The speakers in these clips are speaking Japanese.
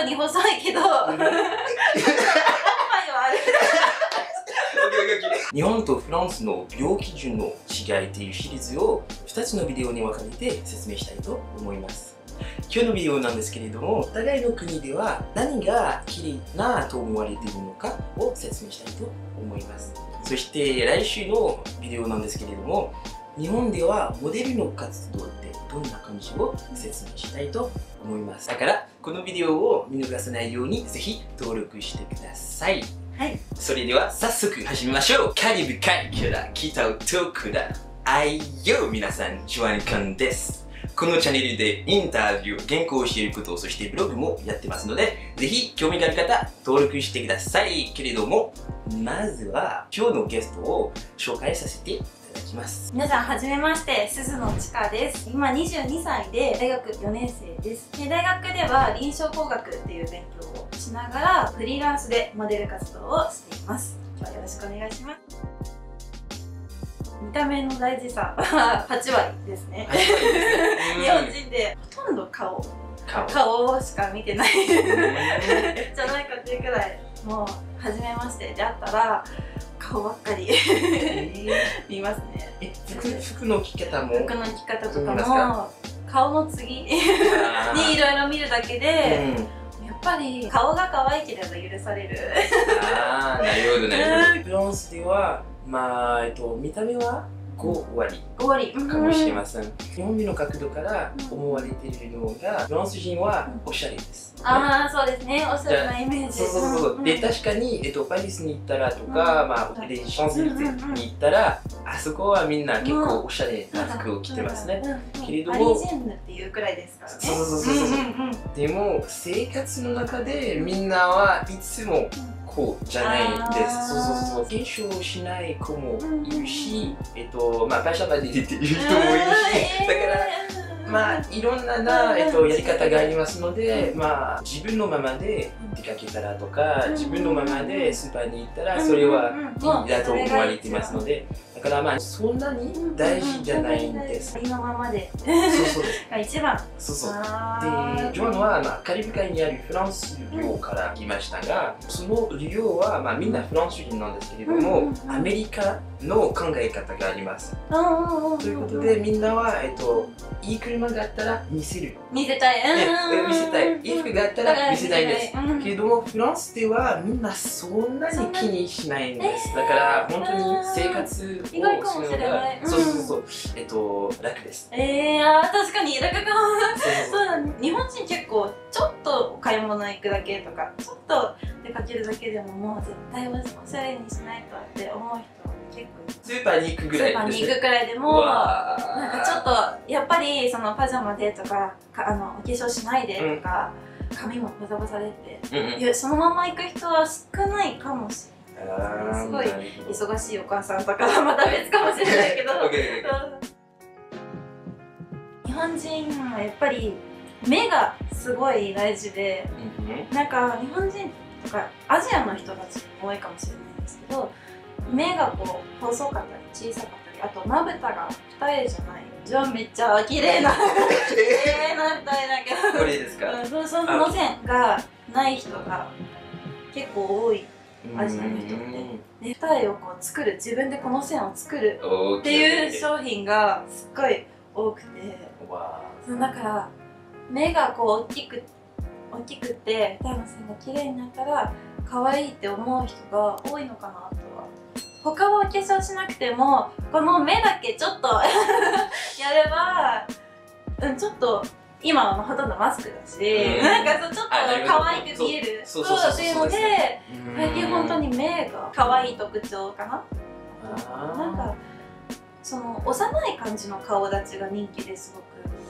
ように細いけど日本とフランスの美容基準の違いというシリーズを2つのビデオに分かれて説明したいと思います。今日のビデオなんですけれども、お互いの国では何が綺麗なと思われているのかを説明したいと思います。そして来週のビデオなんですけれども、日本ではモデルの活動ってどんな感じを説明したいと思います。だからこのビデオを見逃さないようにぜひ登録してください。はい、それでは早速始めましょう。カリブ海から来た男だ。あいよ、皆さん、ジュアンカンです。このチャンネルでインタビュー、原稿をしていること、そしてブログもやってますので、ぜひ興味がある方登録してください。けれども、まずは今日のゲストを紹介させていただきます。皆さん、はじめまして、鈴野千佳です。今22歳で大学4年生です。大学では臨床工学っていう勉強をしながらフリーランスでモデル活動をしています。今日はよろしくお願いします。見た目の大事さは8割ですね。日本人でほとんど顔しか見てないじゃないかっていうくらい、もうはじめましてであったら顔ばっかり見ますね。服の着方も、服の着方とかも顔の次にいろいろ見るだけで、やっぱり顔が可愛ければ許される。ああ、なるほどね。フランスではまあ見た目は5割かもしれません。日本人の角度から思われているのが、フランス人はおしゃれです。ああ、そうですね。おしゃれなイメージ。そう。で、確かにパリスに行ったらとか、まあシャンゼリゼに行ったら、あそこはみんな結構おしゃれな服を着てますね。けれども、パリジェンヌっていうくらいですからね。そう。でも生活の中でみんなはいつもこうじゃないです。そう。化粧しない子もいるし、まあパジャマで出ている人もいるし、だからまあいろんなやり方がありますので、まあ自分のままで出かけたらとか、自分のままでスーパーに行ったら、それはいいだと思われていますので、だからまあそんなに大事じゃないんです。ありのままでが一番。そう。で、ジョアンはまあカリブ海にあるフランス領から来ましたが、その領はまあみんなフランス人なんですけれども、アメリカの考え方があります。ということで、みんなはいい車があったら見せたい、いい服があったら見せたいですけれども、フランスではみんなそんなに気にしないんです。だから本当に生活意外かもしれない。そう。楽です。確かに楽かも。そうだね。日本人結構ちょっとお買い物行くだけとか、ちょっと出かけるだけでも、もう絶対おしゃれにしないとって思う人結構。スーパーに行くぐらい。スーパーに行くくらいでも、なんかちょっとやっぱりそのパジャマでとか、お化粧しないでとか、髪もバサバサでって、そのまま行く人は少ないかもしれない。すごい忙しいお母さんとかはまた別かもしれないけど日本人はやっぱり目がすごい大事で、なんか日本人とかアジアの人たちも多いかもしれないんですけど、目がこう細かったり小さかったり、あとまぶたが二重じゃない。ジョンめっちゃ綺麗な二重だけど、これですか？その線がない人が結構多い。アジアの人って二重をこう作る、自分でこの線を作るっていう商品がすっごい多くて、だから目がこう大きくて二重の線が綺麗になったら可愛いって思う人が多いのかなとは。他はお化粧しなくても、この目だけちょっとやれば、ちょっと。今はほとんどマスクだし、なんかちょっと可愛く見えるそうっていうので、最近本当に目が可愛い特徴かな。なんかその幼い感じの顔立ちが人気で、すご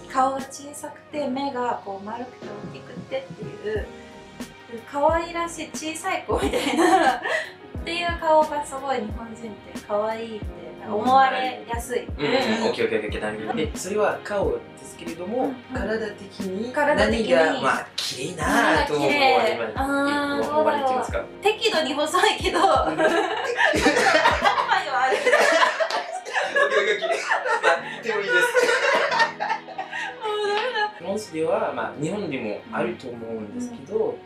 く顔が小さくて目がこう丸くて大きくてっていう、可愛らしい小さい子みたいなっていう顔がすごい日本人って可愛いって思われやすい。で、それは顔ですけれども、体的に何がまあ綺麗なと思われてますか？適度に細いけど細いはある。でもいいです。スでは、まあ、日本でもあると思うんですけど、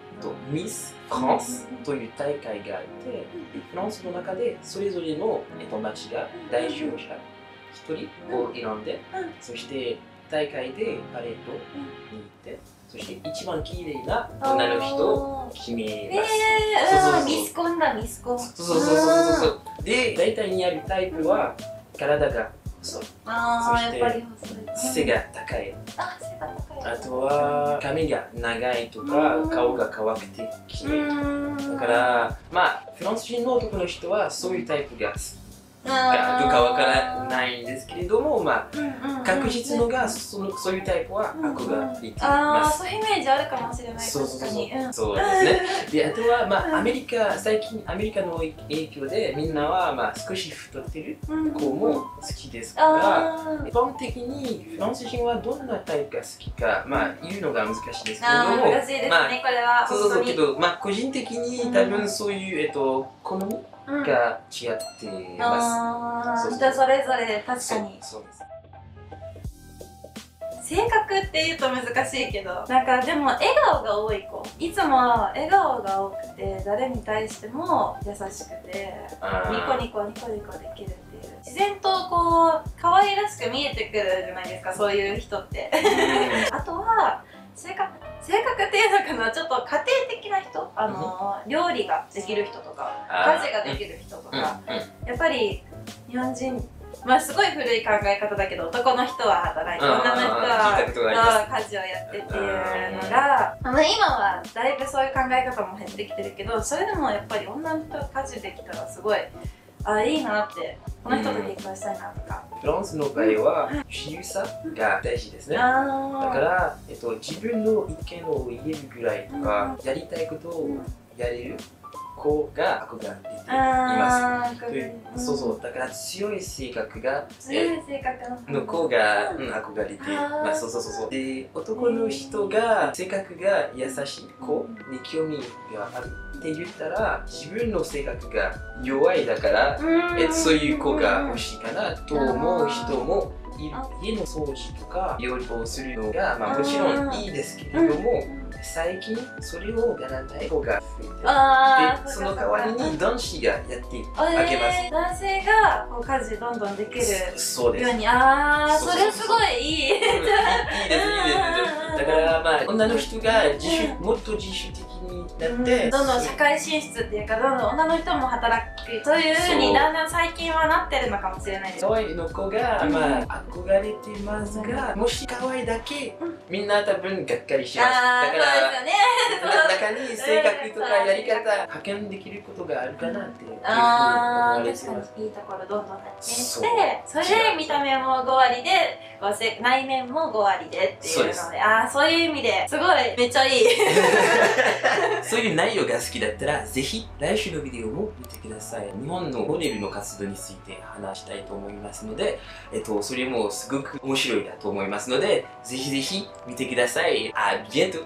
ミス・フランスという大会があって、フランスの中でそれぞれの町が代表者1人を選んで、そして大会でパレードに行って、そして一番綺麗な女の人を決めます。ミスコンだ、ミスコン。で、大体にやるタイプは体が細い、そして背が高い。あとは髪が長いとか顔が可愛くて綺麗だから、まあフランス人の男の人はそういうタイプがどうかわからないんですけれども、まあ確実のがそういうタイプは憧れています。そういうイメージあるかもしれない。そうですね。で、あとはまあアメリカ、最近アメリカの影響でみんなはまあ少し太ってる子も好きですから、一般的にフランス人はどんなタイプが好きかまあ言うのが難しいですけれども、難しいですね、これは。けどまあ個人的に多分そういう好みが違っています。人それぞれ、確かに。性格って言うと難しいけど、なんかでも笑顔が多い子、いつも笑顔が多くて誰に対しても優しくてニコニコニコニコできるっていう、自然とこう可愛らしく見えてくるじゃないですか、そういう人って。あとは性格っていうのかな、ちょっと家庭的な人、料理ができる人とか家事ができる人とか、やっぱり日本人、まあすごい古い考え方だけど、男の人は働いて女の人は家事をやってっていうのが、今はだいぶそういう考え方も減ってきてるけど、それでもやっぱり女の人が家事できたらすごい、いいなって、この人と結婚したいなとか。フランスの場合は自由さが大事ですね。だから自分の意見を言えるぐらいとか、やりたいことをやれる子が憧れていますという、だから強い性格がの子が憧れています。で、男の人が性格が優しい子に興味があるって言ったら、自分の性格が弱いだからそういう子が欲しいかなと思う人もいる。家の掃除とか料理をするのが、まあ、もちろんいいですけれども、最近それをやらない子が増えて、でその代わりに男子がやってあげます。男性がこう家事どんどんできるように。それすごいいい。いいですね。だからまあ女の人がもっと自主的になって、どんどん社会進出っていうか、どんどん女の人も働くというふうにだんだん最近はなってるのかもしれないです。可愛いの子がまあ憧れてますが、もし可愛いだけみんな多分がっかりします。中に性格とかやり方派遣できることがあるかなっていうふうに思われてます。確かにいいところどんどん発展して、それで見た目も5割で内面も5割でっていうので、そういう意味ですごいめっちゃいい。そういう内容が好きだったら、ぜひ来週のビデオも見てください。日本のモデルの活動について話したいと思いますので、それもすごく面白いなと思いますので、ぜひぜひ見てください。あ、ビエント